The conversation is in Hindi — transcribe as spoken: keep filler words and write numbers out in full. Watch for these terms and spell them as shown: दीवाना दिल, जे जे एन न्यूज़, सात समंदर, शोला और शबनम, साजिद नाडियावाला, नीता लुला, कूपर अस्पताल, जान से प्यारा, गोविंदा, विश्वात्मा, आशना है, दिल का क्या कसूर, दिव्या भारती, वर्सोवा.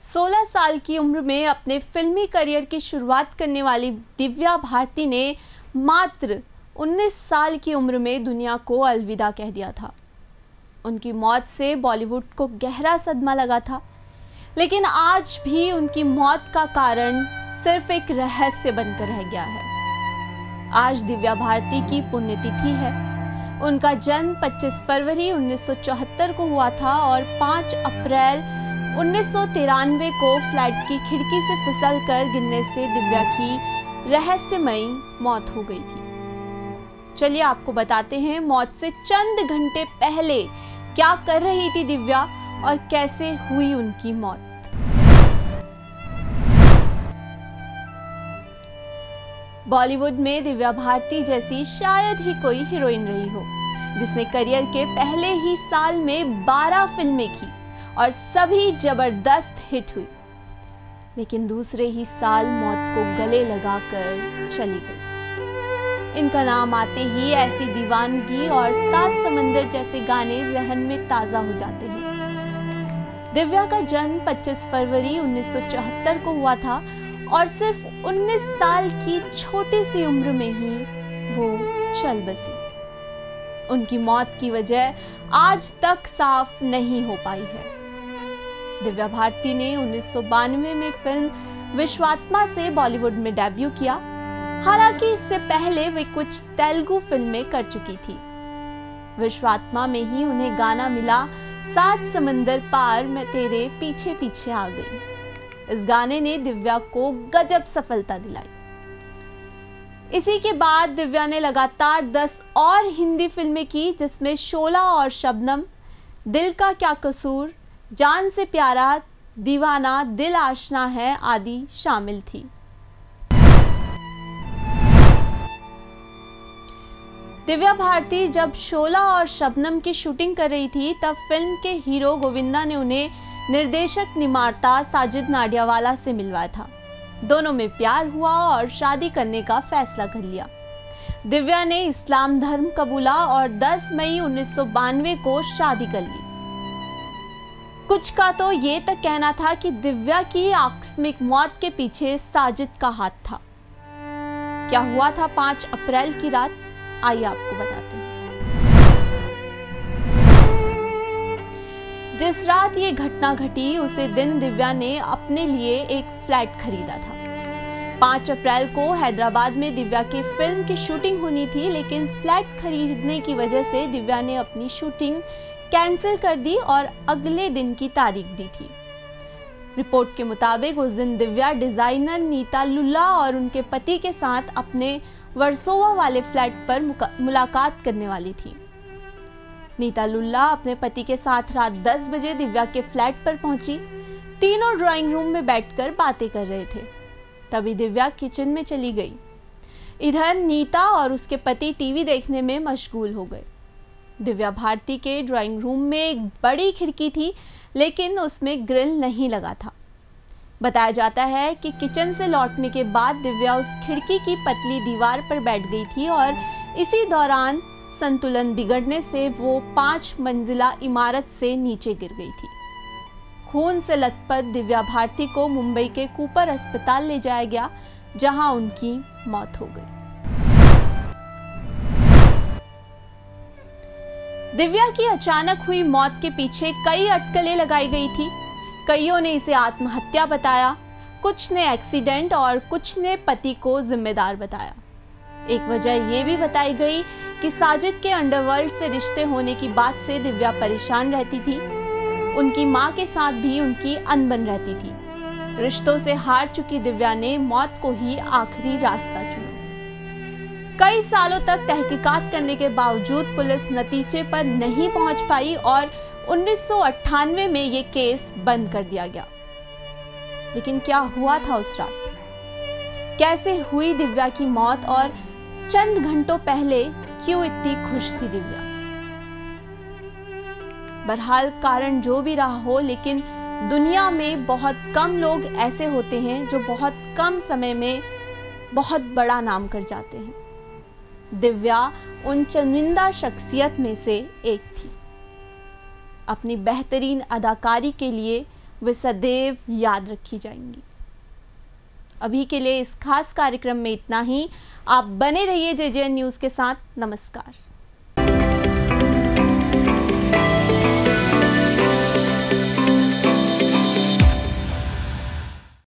सोलह साल की उम्र में अपने फिल्मी करियर की शुरुआत करने वाली दिव्या भारती ने मात्र उन्नीस साल की उम्र में दुनिया को अलविदा कह दिया था। उनकी मौत से बॉलीवुड को गहरा सदमा लगा था, लेकिन आज भी उनकी मौत का कारण सिर्फ एक रहस्य बनकर रह गया है। आज दिव्या भारती की पुण्यतिथि है। उनका जन्म पच्चीस फरवरी उन्नीस सौ चौहत्तर को हुआ था और पाँच अप्रैल उन्नीस सौ तिरानवे को फ्लैट की खिड़की से फिसलकर गिरने से दिव्या की रहस्यमयी मौत हो गई थी। चलिए आपको बताते हैं मौत से चंद घंटे पहले क्या कर रही थी दिव्या और कैसे हुई उनकी मौत। बॉलीवुड में दिव्या भारती जैसी शायद ही कोई हीरोइन रही हो, जिसने करियर के पहले ही साल में बारह फिल्में की और सभी जबरदस्त हिट हुई, लेकिन दूसरे ही साल मौत को गले लगाकर चली गई। इनका नाम आते ही ऐसी दीवानगी और सात समंदर जैसे गाने जहन में ताजा हो जाते हैं। दिव्या का जन्म पच्चीस फरवरी उन्नीस सौ चौहत्तर को हुआ था और सिर्फ उन्नीस साल की छोटी सी उम्र में ही वो चल बसी। उनकी मौत की वजह आज तक साफ नहीं हो पाई है। दिव्या भारती ने उन्नीस सौ बानवे में फिल्म विश्वात्मा से बॉलीवुड में डेब्यू किया। हालांकि इससे पहले वे कुछ तेलुगु फिल्में कर चुकी थी। विश्वात्मा में ही उन्हें गाना मिला सात समंदर पार मैं तेरे पीछे पीछे आ गई। इस गाने ने दिव्या को गजब सफलता दिलाई। इसी के बाद दिव्या ने लगातार दस और हिंदी फिल्में की, जिसमें शोला और शबनम, दिल का क्या कसूर, जान से प्यारा, दीवाना दिल, आशना है आदि शामिल थी। दिव्या भारती जब शोला और शबनम की शूटिंग कर रही थी, तब फिल्म के हीरो गोविंदा ने उन्हें निर्देशक निर्माता साजिद नाडियावाला से मिलवाया था। दोनों में प्यार हुआ और शादी करने का फैसला कर लिया। दिव्या ने इस्लाम धर्म कबूला और दस मई उन्नीस सौ बानवे को शादी कर ली। कुछ का तो ये तक कहना था कि दिव्या की आकस्मिक मौत के पीछे साजिद का हाथ था। क्या हुआ था पाँच अप्रैल की रात, आइए आपको बताते हैं। जिस रात ये घटना घटी, उसी दिन दिव्या ने अपने लिए एक फ्लैट खरीदा था। पाँच अप्रैल को हैदराबाद में दिव्या की फिल्म की शूटिंग होनी थी, लेकिन फ्लैट खरीदने की वजह से दिव्या ने अपनी शूटिंग कैंसिल कर दी और अगले दिन की तारीख दी थी। रिपोर्ट के मुताबिक उस दिन दिव्या डिजाइनर नीता लुला और उनके पति के साथ अपने वर्सोवा वाले फ्लैट पर मुलाकात करने वाली थी। नीता लुला अपने पति के साथ रात दस बजे दिव्या के फ्लैट पर पहुंची। तीनों ड्राइंग रूम में बैठकर बातें कर रहे थे, तभी दिव्या किचन में चली गई। इधर नीता और उसके पति टीवी देखने में मशगूल हो गए। दिव्या भारती के ड्राइंग रूम में एक बड़ी खिड़की थी, लेकिन उसमें ग्रिल नहीं लगा था। बताया जाता है कि किचन से लौटने के बाद दिव्या उस खिड़की की पतली दीवार पर बैठ गई थी और इसी दौरान संतुलन बिगड़ने से वो पाँच मंजिला इमारत से नीचे गिर गई थी। खून से लथपथ दिव्या भारती को मुंबई के कूपर अस्पताल ले जाया गया, जहां उनकी मौत हो गई। दिव्या की अचानक हुई मौत के पीछे कई अटकलें लगाई गई थी। कईयों ने इसे आत्महत्या बताया, कुछ ने एक्सीडेंट और कुछ ने पति को जिम्मेदार बताया। एक वजह ये भी बताई गई कि साजिद के अंडरवर्ल्ड से रिश्ते होने की बात से दिव्या परेशान रहती थी। उनकी मां के साथ भी उनकी अनबन रहती थी। रिश्तों से हार चुकी दिव्या ने मौत को ही आखिरी रास्ता चुना। कई सालों तक तहकीकात करने के बावजूद पुलिस नतीजे पर नहीं पहुंच पाई और उन्नीस सौ अट्ठानवे में ये केस बंद कर दिया गया। लेकिन क्या हुआ था उस रात, कैसे हुई दिव्या की मौत और चंद घंटों पहले क्यों इतनी खुश थी दिव्या? बहरहाल कारण जो भी रहा हो, लेकिन दुनिया में बहुत कम लोग ऐसे होते हैं जो बहुत कम समय में बहुत बड़ा नाम कर जाते हैं। दिव्या उन चुनिंदा शख्सियत में से एक थी। अपनी बेहतरीन अदाकारी के लिए वे सदैव याद रखी जाएंगी। अभी के लिए इस खास कार्यक्रम में इतना ही। आप बने रहिए जे जे एन न्यूज़ के साथ। नमस्कार।